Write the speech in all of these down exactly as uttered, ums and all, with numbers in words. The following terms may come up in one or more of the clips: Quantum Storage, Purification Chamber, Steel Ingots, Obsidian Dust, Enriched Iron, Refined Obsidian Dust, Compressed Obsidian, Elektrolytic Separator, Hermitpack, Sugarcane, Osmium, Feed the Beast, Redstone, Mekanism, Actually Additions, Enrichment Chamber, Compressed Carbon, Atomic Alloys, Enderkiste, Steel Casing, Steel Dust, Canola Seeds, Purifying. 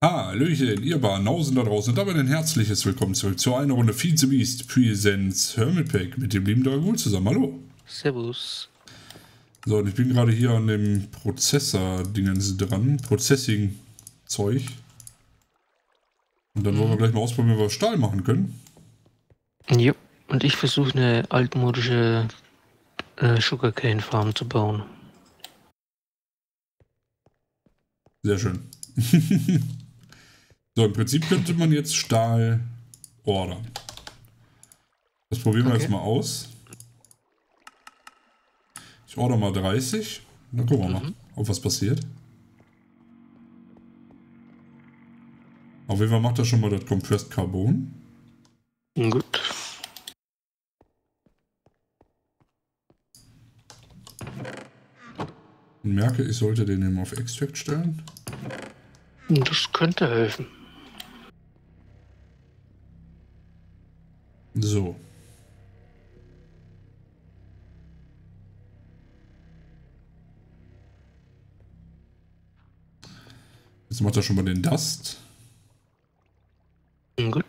Hallöchen, ihr Banausen da draußen und damit ein herzliches Willkommen zurück zu einer Runde Feed the Beast Presents Hermit Pack mit dem lieben Dark Oak zusammen. Hallo. Servus. So, und ich bin gerade hier an dem Prozessor-Dingens dran. Processing-Zeug. Und dann mhm. wollen wir gleich mal ausprobieren, wie wir Stahl machen können. Ja, und ich versuche eine altmodische äh, Sugarcane-Farm zu bauen. Sehr schön. So, im Prinzip könnte man jetzt Stahl ordern. Das probieren wir okay. jetzt mal aus. Ich order mal dreißig. Dann gucken wir mhm. mal, ob was passiert. Auf jeden Fall macht das schon mal das Compressed Carbon. Gut. Und merke, ich sollte den eben auf Extract stellen. Das könnte helfen. So. Jetzt macht er schon mal den Dust. Gut.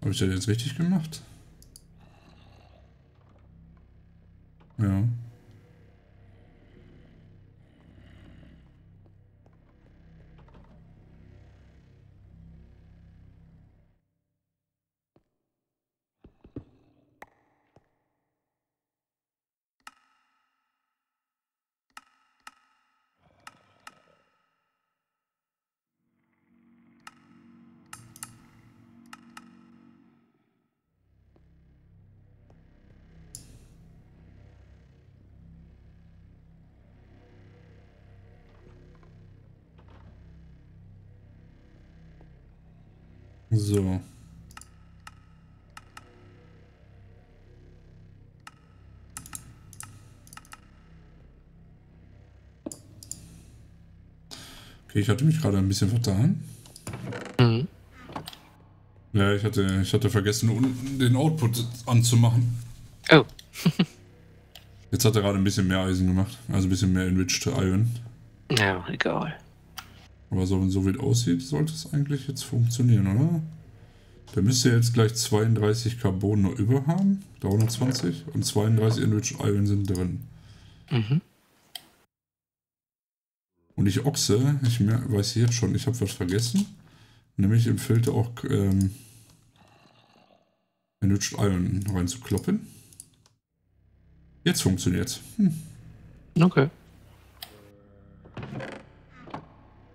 Habe ich das jetzt richtig gemacht? Ja. So. Okay, ich hatte mich gerade ein bisschen vertan. Mhm. Ja, ich hatte, ich hatte vergessen, unten den Output anzumachen. Oh. Jetzt hat er gerade ein bisschen mehr Eisen gemacht. Also ein bisschen mehr Enriched Iron. Ja, egal. Aber so, wenn so wie es aussieht, sollte es eigentlich jetzt funktionieren, oder? Da müsst ihr jetzt gleich zweiunddreißig Carbon noch über haben. dreihundertzwanzig und zweiunddreißig Enriched Iron sind drin. Mhm. Und ich ochse, ich mehr, weiß jetzt schon, ich habe was vergessen. Nämlich im Filter auch ähm, Enriched Iron reinzukloppen. Jetzt funktioniert's. Hm. Okay.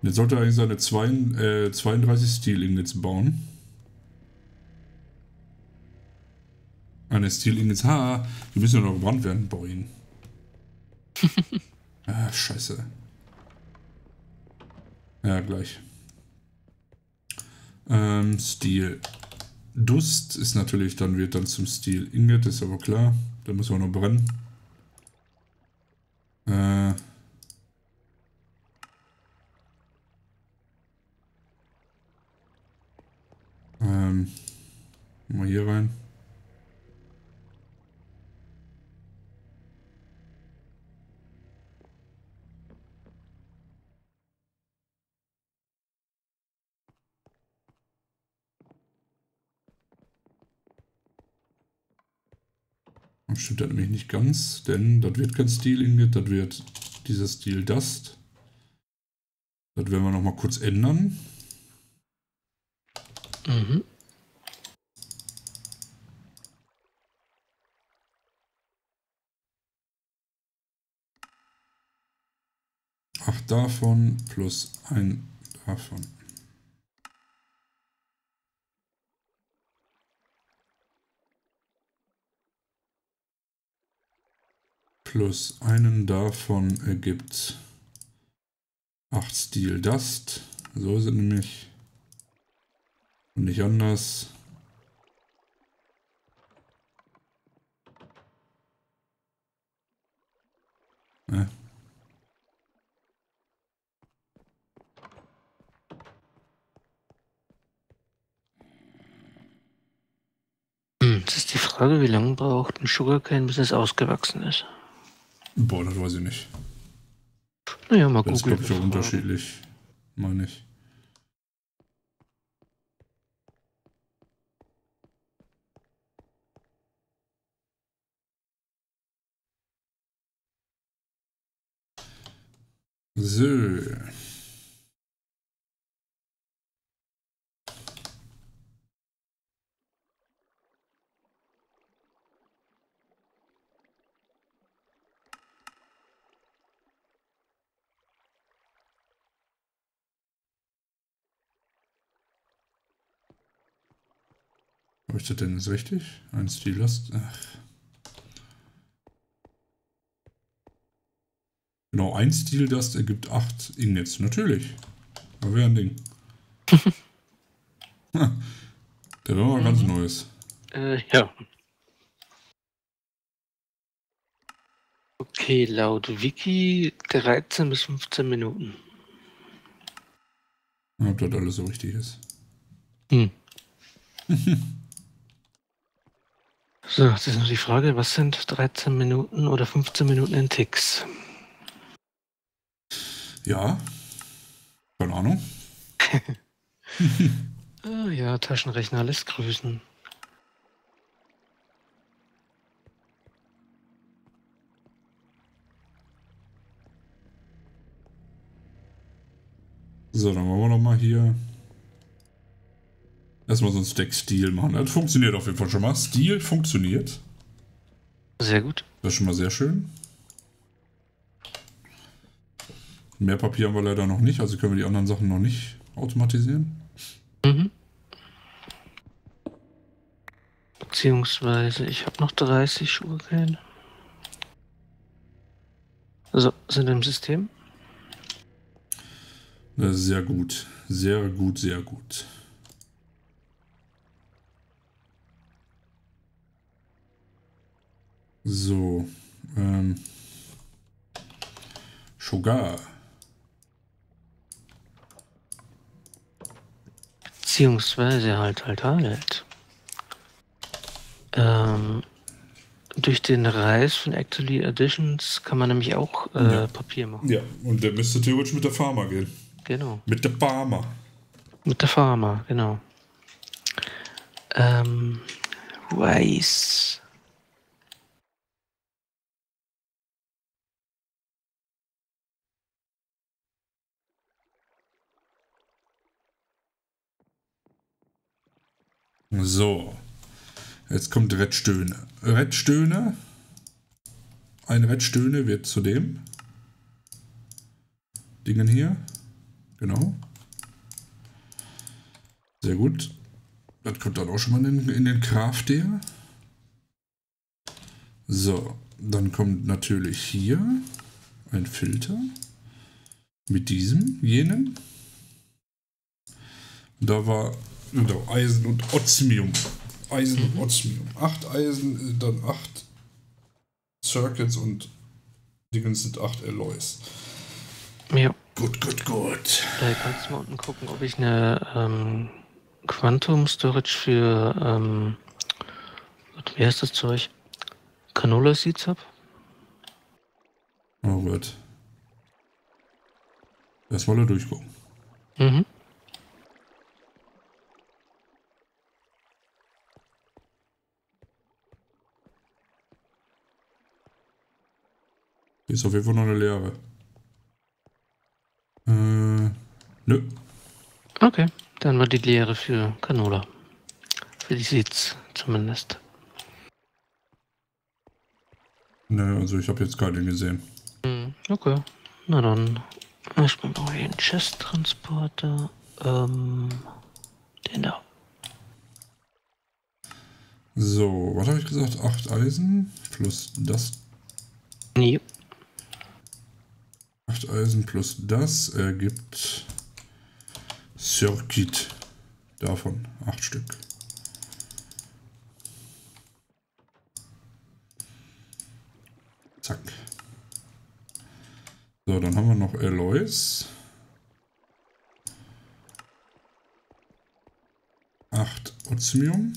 Jetzt sollte er eigentlich seine zwei, äh, zweiunddreißig Steel Ingots bauen. Eine Steel Ingots, ha, die müssen ja noch gebrannt werden, bau ihn. Ah, scheiße. Ja, gleich. Ähm, Steel Dust ist natürlich, dann wird dann zum Steel Ingot, ist aber klar. Da müssen wir noch brennen. Äh... Ähm, mal hier rein. Das stimmt das nämlich nicht ganz, denn das wird kein Steel Ingot, das wird dieser Steel Dust. Das werden wir noch mal kurz ändern. Mhm. Acht davon plus ein davon. Plus einen davon ergibt acht Steel Dust. So sind nämlich. Und nicht anders. Ne? Frage, wie lange braucht ein Sugarcane, bis es ausgewachsen ist? Boah, das weiß ich nicht. Naja, mal gucken. Das ist, glaube ich, auch unterschiedlich, meine ich. So. Habe ich das denn jetzt richtig? Ein Steel Dust. Ach. Genau, ein Steel Dust ergibt acht Ingots, natürlich. Aber wäre ein Ding. Da wäre mal ganz Neues. Äh, ja. Okay, laut Wiki dreizehn bis fünfzehn Minuten. Ob das alles so richtig ist. Hm. So, jetzt ist noch die Frage, was sind dreizehn Minuten oder fünfzehn Minuten in Ticks? Ja, keine Ahnung. Oh ja, Taschenrechner lässt grüßen. So, dann wollen wir noch mal hier erstmal so ein Stack Steel machen. Das funktioniert auf jeden Fall schon mal. Steel funktioniert. Sehr gut. Das ist schon mal sehr schön. Mehr Papier haben wir leider noch nicht, also können wir die anderen Sachen noch nicht automatisieren. Mhm. Beziehungsweise, ich habe noch dreißig Sugarcane. So, sind im System. Sehr gut, sehr gut, sehr gut. So, ähm... Sugar. Beziehungsweise halt, halt, halt. Ähm, durch den Reis von Actually Additions kann man nämlich auch äh, ja. Papier machen. Ja, und der müsste theoretisch mit der Pharma gehen. Genau. Mit der Pharma. Mit der Pharma, genau. Ähm, Reis. So, jetzt kommt Redstone. Redstone, ein Redstone wird zu dem Dingen hier, genau. Sehr gut. Das kommt dann auch schon mal in, in den Craft der. So, dann kommt natürlich hier ein Filter mit diesem, jenen. Da war Genau, Eisen und Osmium. Eisen mhm. und Osmium. Acht Eisen, dann acht Circuits und Dingens sind acht Alloys. Ja. Gut, gut, gut. Da kannst du mal unten gucken, ob ich eine ähm, Quantum Storage für, ähm, wie heißt das Zeug? Canola Seeds habe. Oh Gott. Das wollen wir durchgucken. Mhm. Ist auf jeden Fall noch eine Leere. Äh, nö. Okay, dann war die Leere für Canola. Für die Seeds zumindest. Nö, also ich habe jetzt keine gesehen. Okay, na dann. Erstmal brauche ich einen Chest-Transporter. Ähm, den da. So, was habe ich gesagt? acht Eisen plus das. Nee. acht Eisen plus das ergibt Circuit. Davon acht Stück. Zack. So, dann haben wir noch Alloys. acht Osmium.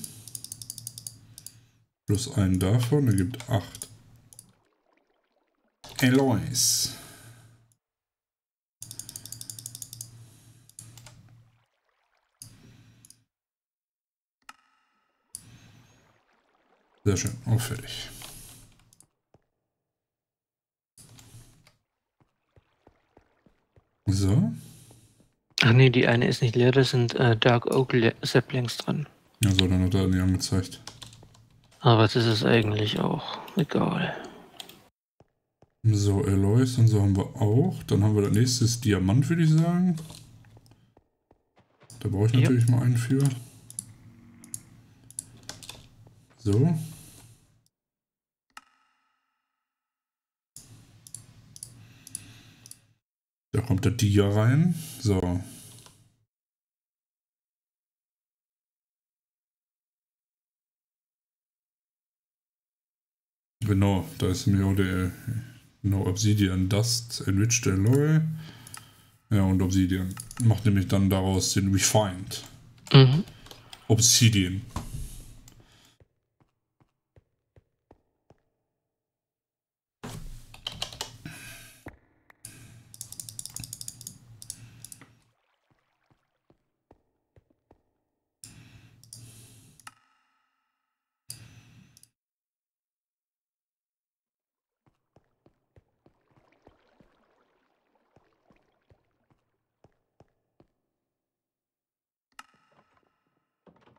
Plus einen davon ergibt acht. Alloys. Sehr schön, auch fertig. So. Ach nee, die eine ist nicht leer, da sind äh, Dark Oak Saplings dran. Ja, so, dann hat er die angezeigt. Aber das ist es eigentlich auch egal. So, Alloys und so haben wir auch. Dann haben wir das nächste ist Diamant, würde ich sagen. Da brauche ich yep. natürlich mal einen für. So. Da kommt der Dia rein. So. Genau, da ist mir auch der no, Obsidian Dust, Enriched Alloy. Ja, und Obsidian macht nämlich dann daraus den Refined mhm. Obsidian.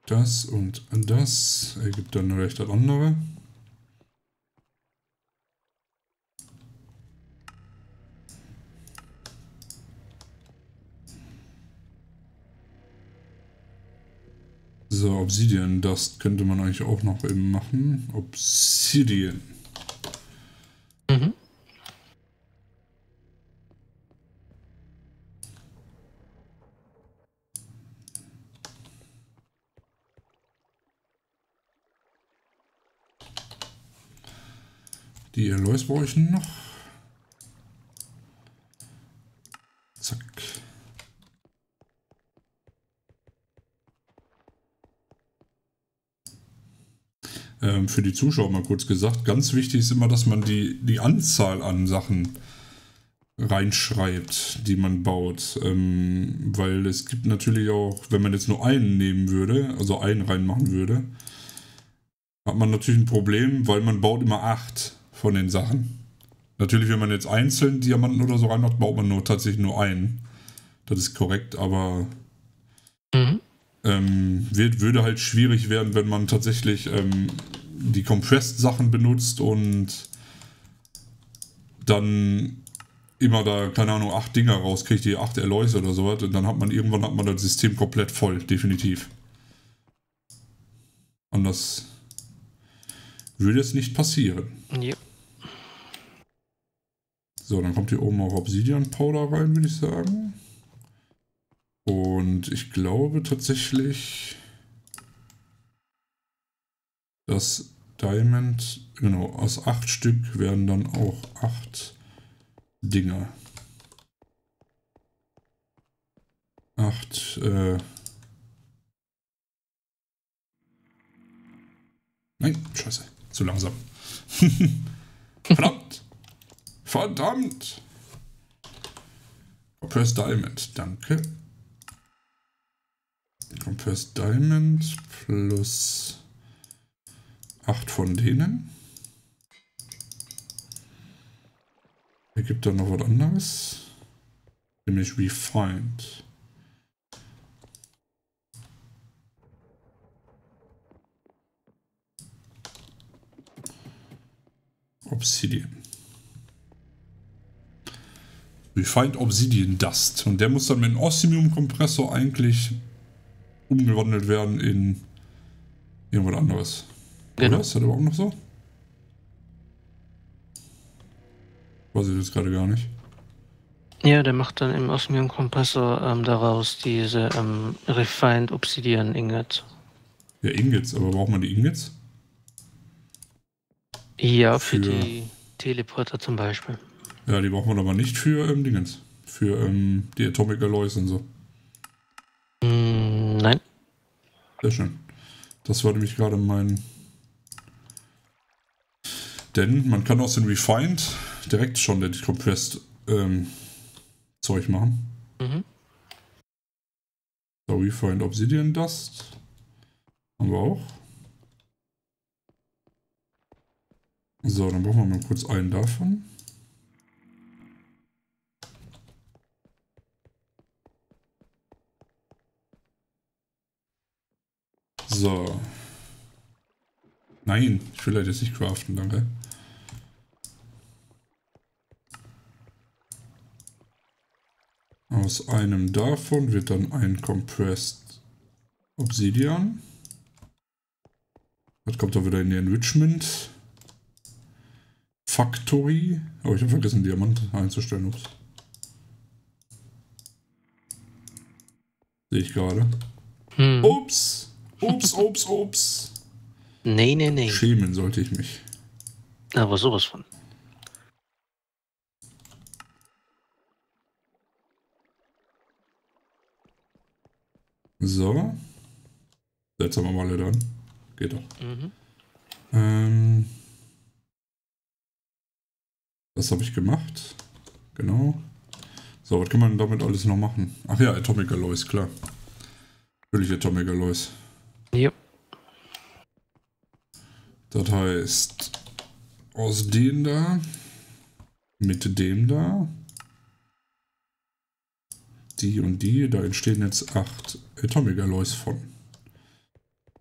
Das und das ergibt dann recht das andere. So, Obsidian, das könnte man eigentlich auch noch eben machen. Obsidian. Mhm. Die Alloys brauche ich noch. Zack. Ähm, für die Zuschauer mal kurz gesagt, ganz wichtig ist immer, dass man die, die Anzahl an Sachen reinschreibt, die man baut. Ähm, weil es gibt natürlich auch, wenn man jetzt nur einen nehmen würde, also einen reinmachen würde, hat man natürlich ein Problem, weil man baut immer acht. Von den Sachen. Natürlich, wenn man jetzt einzeln Diamanten oder so reinmacht, baut man nur tatsächlich nur einen. Das ist korrekt, aber mhm. ähm, wird, würde halt schwierig werden, wenn man tatsächlich ähm, die Compressed-Sachen benutzt und dann immer da, keine Ahnung, acht Dinger rauskriegt, die acht Alloys oder sowas, und dann hat man irgendwann hat man das System komplett voll, definitiv. Anders würde es nicht passieren. Ja. So, dann kommt hier oben auch Obsidian Powder rein, würde ich sagen. Und ich glaube tatsächlich, dass Diamond, genau, aus acht Stück werden dann auch acht Dinger. Acht, äh... Nein, scheiße, zu langsam. Verdammt! Verdammt! Compressed Diamond, danke. Compressed Diamond plus acht von denen. Hier gibt dann noch was anderes. Nämlich Refined. Obsidian. Refined Obsidian Dust. Und der muss dann mit einem Osmium-Kompressor eigentlich umgewandelt werden in irgendwas anderes. Genau. Oder? Ist das aber auch noch so? Weiß ich jetzt gerade gar nicht. Ja, der macht dann im Osmium-Kompressor ähm, daraus diese ähm, Refined Obsidian Ingots. Ja, Ingots. Aber braucht man die Ingots? Ja, für, für die Teleporter zum Beispiel. Ja, die brauchen wir aber nicht für ähm, Dingens. Für ähm, die Atomic Alloys und so. Mm, nein. Sehr schön. Das war nämlich gerade mein Denn man kann aus den Refined direkt schon den Compressed ähm, Zeug machen. Mhm. So, Refined Obsidian Dust haben wir auch. So, dann brauchen wir mal kurz einen davon. So. Nein, ich will halt jetzt nicht craften, danke. Aus einem davon wird dann ein Compressed Obsidian. Das kommt dann wieder in die Enrichment Factory. Oh, ich habe vergessen, Diamant einzustellen. Ups. Sehe ich gerade. Hm. Ups! Ups, ups, ups! Nee, nee, nee. Schämen sollte ich mich. Aber sowas von. So. Jetzt haben wir mal wieder an. Geht doch. Mhm. Ähm. Das habe ich gemacht. Genau. So, was kann man damit alles noch machen? Ach ja, Atomic Alloys, klar. Natürlich Atomic Alloys. Ja. Das heißt, aus dem da, mit dem da, die und die, da entstehen jetzt acht Atomic Alloys von.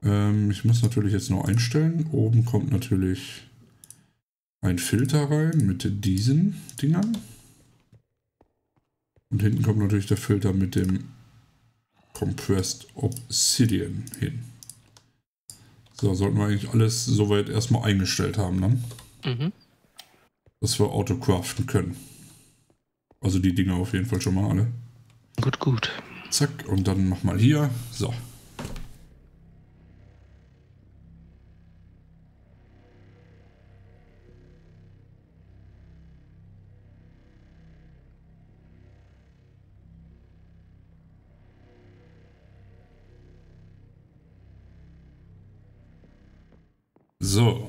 Ähm, ich muss natürlich jetzt noch einstellen. Oben kommt natürlich ein Filter rein mit diesen Dingern. Und hinten kommt natürlich der Filter mit dem Compressed Obsidian hin. So, sollten wir eigentlich alles soweit erstmal eingestellt haben, ne? Mhm. Dass wir autocraften können. Also die Dinger auf jeden Fall schon mal alle. Gut, gut. Zack, und dann mach mal hier. So. So.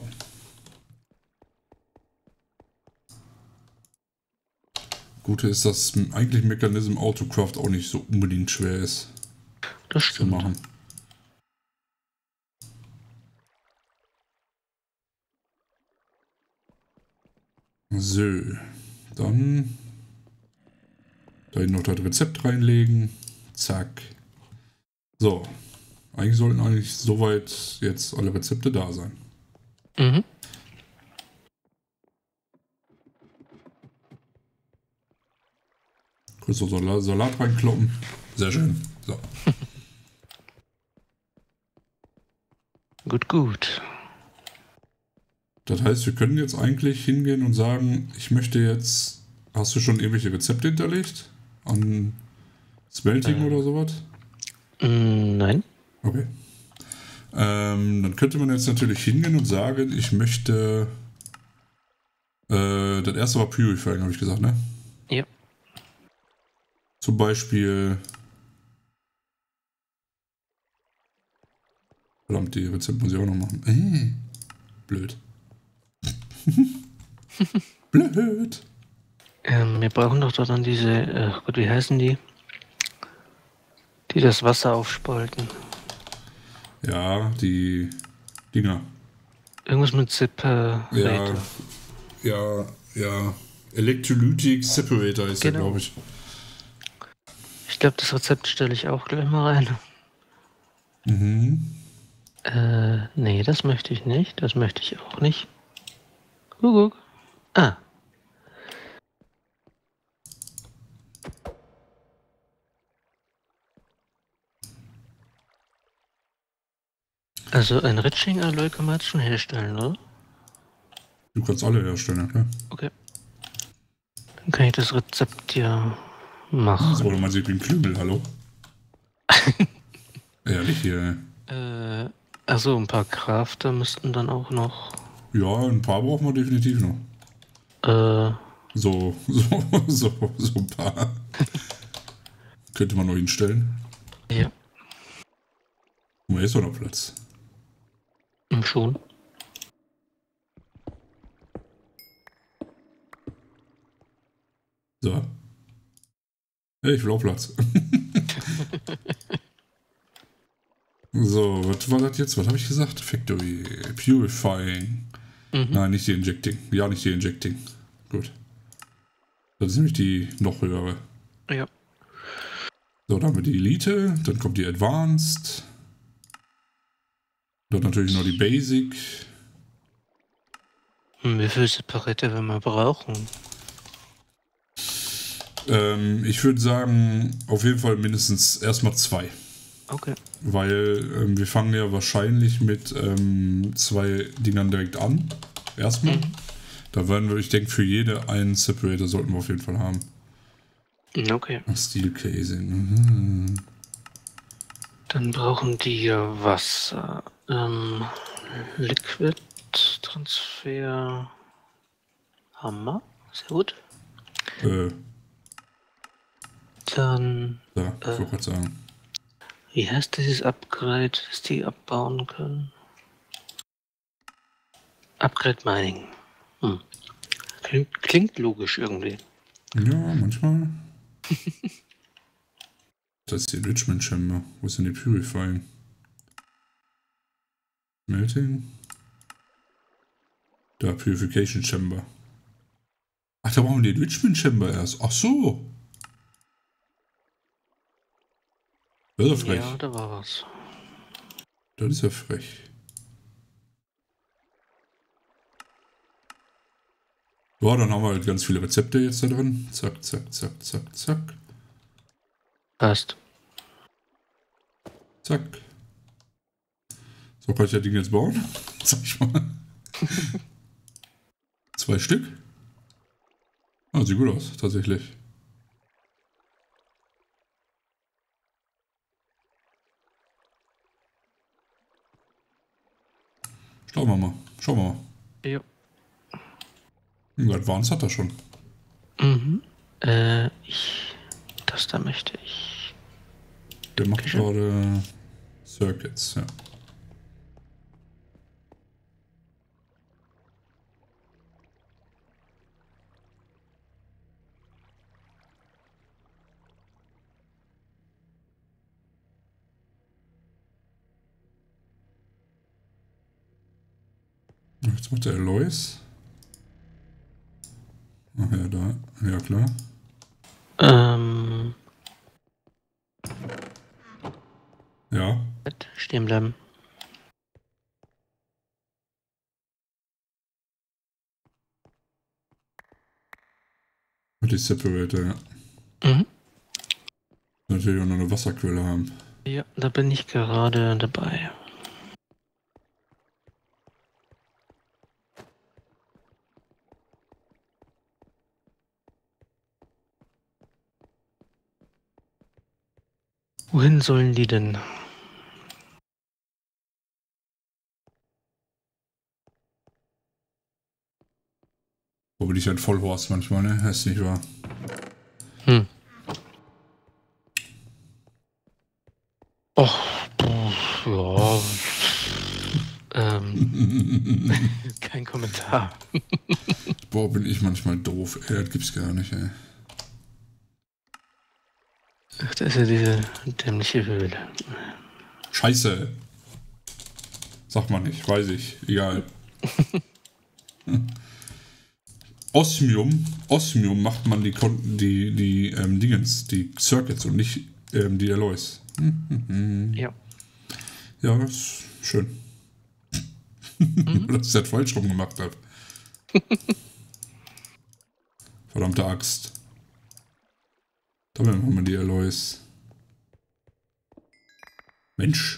Gute ist, dass eigentlich Mechanism Autocraft auch nicht so unbedingt schwer ist. Das stimmt. Zu machen. So. Dann da noch das Rezept reinlegen. Zack. So. Eigentlich sollten eigentlich soweit jetzt alle Rezepte da sein. Mhm. Kurz so Salat, Salat reinkloppen. Sehr schön. So. Gut, gut. Das heißt, wir können jetzt eigentlich hingehen und sagen, ich möchte jetzt... Hast du schon irgendwelche Rezepte hinterlegt? An Smelting äh. oder sowas? Nein. Okay. Ähm, dann könnte man jetzt natürlich hingehen und sagen, ich möchte äh, das erste war Purifying, habe ich gesagt, ne? Ja. Zum Beispiel verdammt, die Rezepte muss ich auch noch machen. Äh, blöd. Blöd. Ähm, wir brauchen doch dann diese, äh, Gott, wie heißen die? Die das Wasser aufspalten. Ja, die Dinger. Irgendwas mit Separator. Ja, ja, ja. Elektrolytic Separator ist genau. Der, glaube ich. Ich glaube, das Rezept stelle ich auch gleich mal rein. Mhm. Äh, nee, das möchte ich nicht. Das möchte ich auch nicht. Guck, guck. Ah. Also ein Enriching Alloy kann man jetzt schon herstellen, oder? Du kannst alle herstellen, okay? Okay. Dann kann ich das Rezept ja machen. So, man sieht wie ein Klügel, hallo? Ehrlich hier. Äh, also ein paar Crafter müssten dann auch noch... Ja, ein paar brauchen wir definitiv noch. Äh... So, so, so, so ein paar. Könnte man noch hinstellen. Ja. Guck mal, hier ist doch noch Platz. Schon. Ich will auch Platz. So, was war das jetzt? Was habe ich gesagt? Factory. Purifying. Mhm. Nein, nicht die Injecting. Ja, nicht die Injecting. Gut. Das ist nämlich die noch höhere. Ja. So, dann haben wir die Elite, dann kommt die Advanced. Dann natürlich noch die Basic. Und wie viele Separate wir mal brauchen? Ähm, ich würde sagen, auf jeden Fall mindestens erstmal zwei. Okay. Weil ähm, wir fangen ja wahrscheinlich mit ähm, zwei Dingern direkt an. Erstmal. Mhm. Da werden wir, ich denke, für jede einen Separator sollten wir auf jeden Fall haben. Okay. Steel Casing. Mhm. Dann brauchen die ja Wasser. Ähm, Liquid Transfer Hammer. Sehr gut. Äh. Dann. Ja, ich wollte gerade sagen. Wie heißt dieses Upgrade, dass die abbauen können? Upgrade Mining. Hm. Klingt, klingt logisch irgendwie. Ja, manchmal. Das ist die Enrichment Chamber. Wo ist denn die Purifying? Melting. Da, Purification Chamber. Ach, da brauchen wir die Enrichment Chamber erst. Ach so. Das ist ja frech. Ja, da war was. Das ist ja frech. Ja, dann haben wir halt ganz viele Rezepte jetzt da drin. Zack, zack, zack, zack, zack. Passt. Zack. So kann ich das Ding jetzt bauen. Sag ich mal. Zwei Stück. Ah, sieht gut aus, tatsächlich. Schauen wir mal. Schauen wir mal. Ja. Advanced hat er schon. Mhm. Äh, ich. Das da möchte ich. Der macht okay. Gerade Circuits, ja. Jetzt macht der Alloys. Ach ja, da. Ja, klar. Ähm. Ja. Stehen bleiben. Und die Separator, ja. Mhm. Natürlich auch noch eine Wasserquelle haben. Ja, da bin ich gerade dabei. Wohin sollen die denn? Wo bin ich ein Vollhorst manchmal, ne? Das ist nicht wahr. Hm. Och, ja. ähm. Kein Kommentar. Boah, bin ich manchmal doof. Ey, das gibt's gar nicht, ey. Ach, da ist ja diese dämliche Höhle. Scheiße! Sag mal nicht, weiß ich. Egal. Osmium. Osmium macht man die, die, die ähm, Dingens, die Circuits und nicht ähm, die Alloys. Ja. Ja, ist schön. Mhm. Dass ich das falsch rum gemacht habe. Verdammte Axt. Aber dann machen wir die Alloys. Mensch.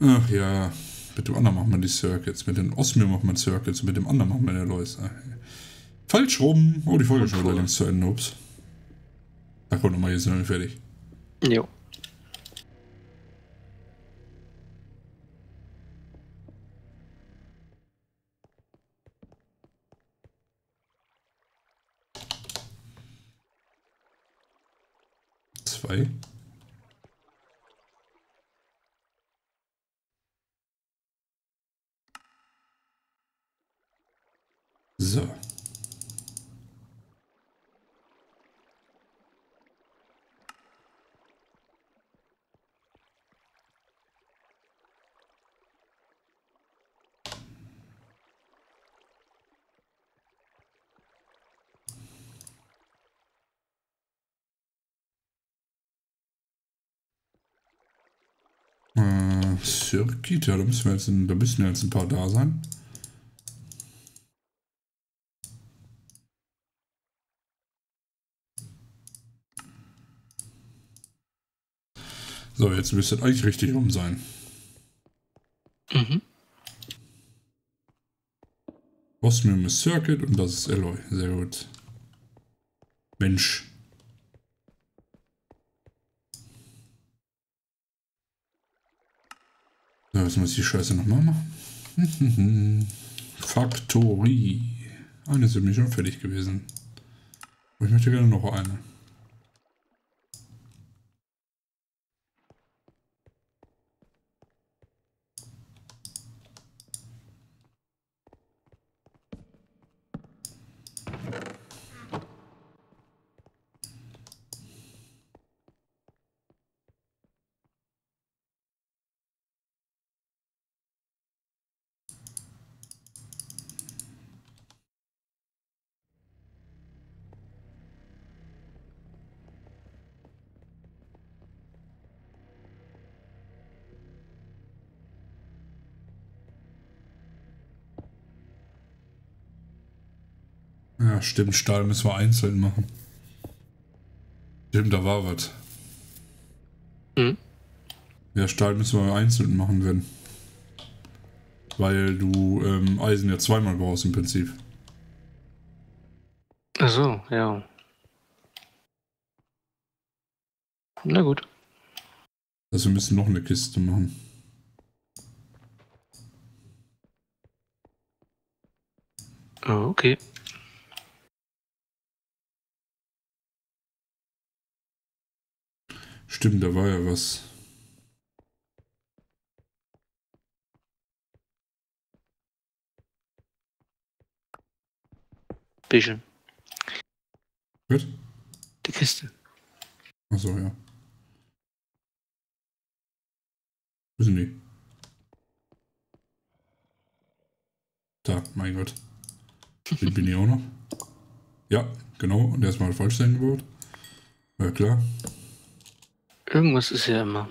Ach ja. Mit dem anderen machen wir die Circuits. Mit dem Osmium machen wir Circuits. Und mit dem anderen machen wir die Alloys. Ach, ja. Falsch rum. Oh, die Folge ist schon allerdings zu Ende. Ups. Da kommt nochmal, jetzt sind wir fertig. Jo. So. Circuit, ja, da müssen wir jetzt ein, da müssen jetzt ein paar da sein. So, jetzt müsste es eigentlich richtig rum sein. Mhm. Osmium ist Circuit und das ist Alloy. Sehr gut. Mensch. So, jetzt muss ich die Scheiße nochmal machen. Factory. Eine ist nämlich schon fertig gewesen. Aber ich möchte gerne noch eine. Ja, stimmt, Stahl müssen wir einzeln machen. Stimmt, da war was. Mhm. Ja, Stahl müssen wir einzeln machen, wenn. Weil du ähm, Eisen ja zweimal brauchst im Prinzip. Ach so, ja. Na gut. Also wir müssen noch eine Kiste machen. Oh, okay. Stimmt, da war ja was. Bisschen. Gut? Die Kiste. Achso, ja. Wo sind die? Da, mein Gott. Den bin ich auch noch. Ja, genau. Und erstmal falsch sein gebaut. Ja, klar. Irgendwas ist ja immer.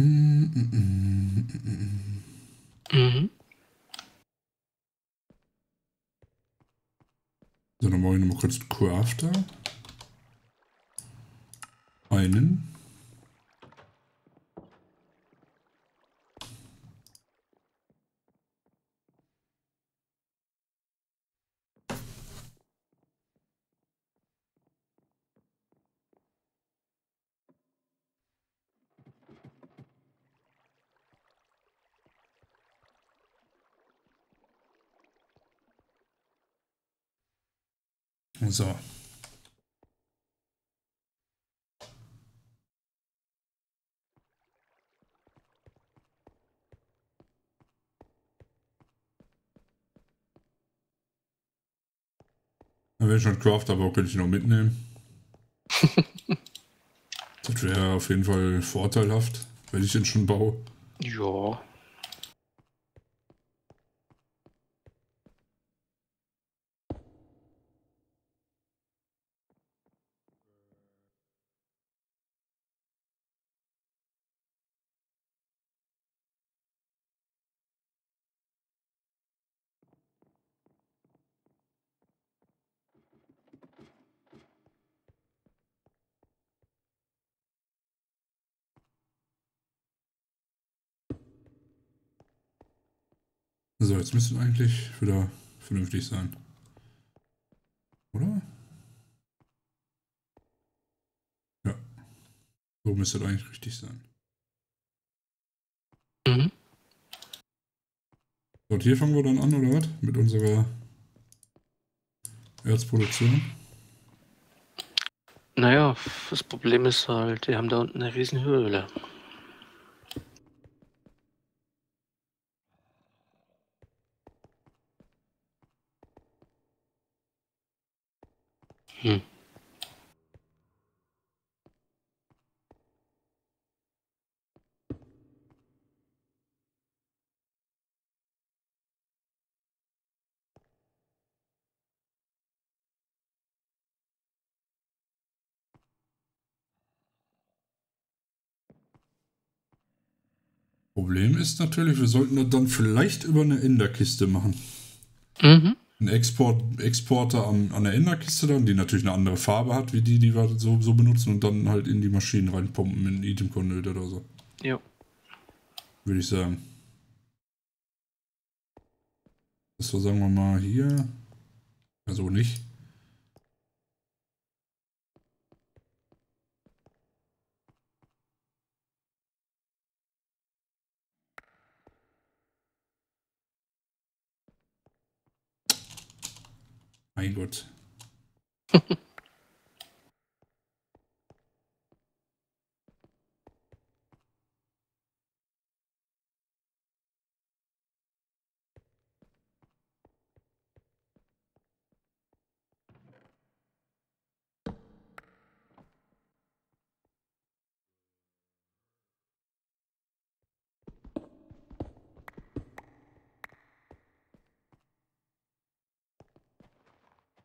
Mhm. So, dann mache ich nochmal kurz Crafter. Einen. So. Wenn ich schon Craft habe, könnte ich noch mitnehmen. Das wäre auf jeden Fall vorteilhaft, wenn ich den schon baue. Ja. So, jetzt müsste es eigentlich wieder vernünftig sein. Oder? Ja. So müsste es eigentlich richtig sein. Mhm. So, und hier fangen wir dann an, oder was? Mit unserer Erzproduktion. Naja, das Problem ist halt, wir haben da unten eine riesen Höhle. Hm. Problem ist natürlich, wir sollten das dann vielleicht über eine Enderkiste machen. Mhm. Ein Export, Exporter an, an der Enderkiste dann, die natürlich eine andere Farbe hat, wie die, die wir so, so benutzen und dann halt in die Maschinen reinpumpen, in Item-Conduit oder so. Ja. Würde ich sagen. So, sagen wir mal hier. Also nicht. Mein Gott.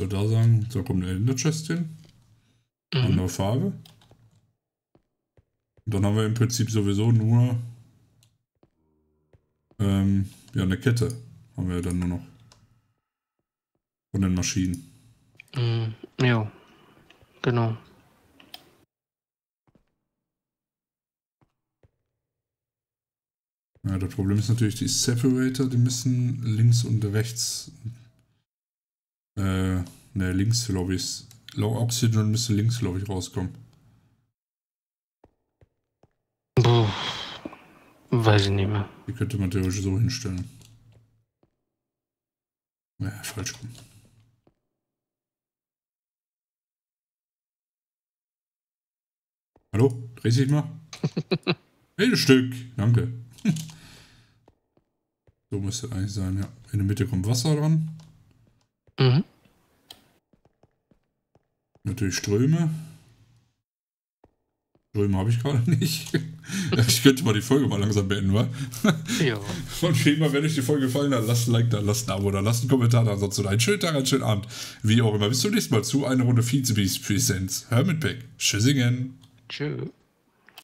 Da sagen, da kommt eine Ender-Chest hin. Mhm. Andere Farbe. Und dann haben wir im Prinzip sowieso nur ähm, ja, eine Kette. Haben wir dann nur noch. Von den Maschinen. Mhm. Ja, genau. Ja, das Problem ist natürlich, die Separator, die müssen links und rechts. Äh, ne, links, glaube ich. Low Oxygen müsste links, glaube ich, rauskommen. Puh, weiß ich nicht mehr. Die könnte man theoretisch so hinstellen. Ja, falsch rum. Hallo? Dreh dich mal. Ein Stück. Danke. So müsste eigentlich sein, ja. In der Mitte kommt Wasser dran. Mhm. Natürlich Ströme. Ströme habe ich gerade nicht. Ich könnte mal die Folge mal langsam beenden, wa? Ja. Und wie immer, wenn euch die Folge gefallen hat, lasst ein Like da, lasst ein Abo da, lasst einen Kommentar da. Ansonsten einen schönen Tag, einen schönen Abend. Wie auch immer. Bis zum nächsten Mal zu einer Runde Feed the Beast Presents Hermit Pack. Tschüssingen. Tschö.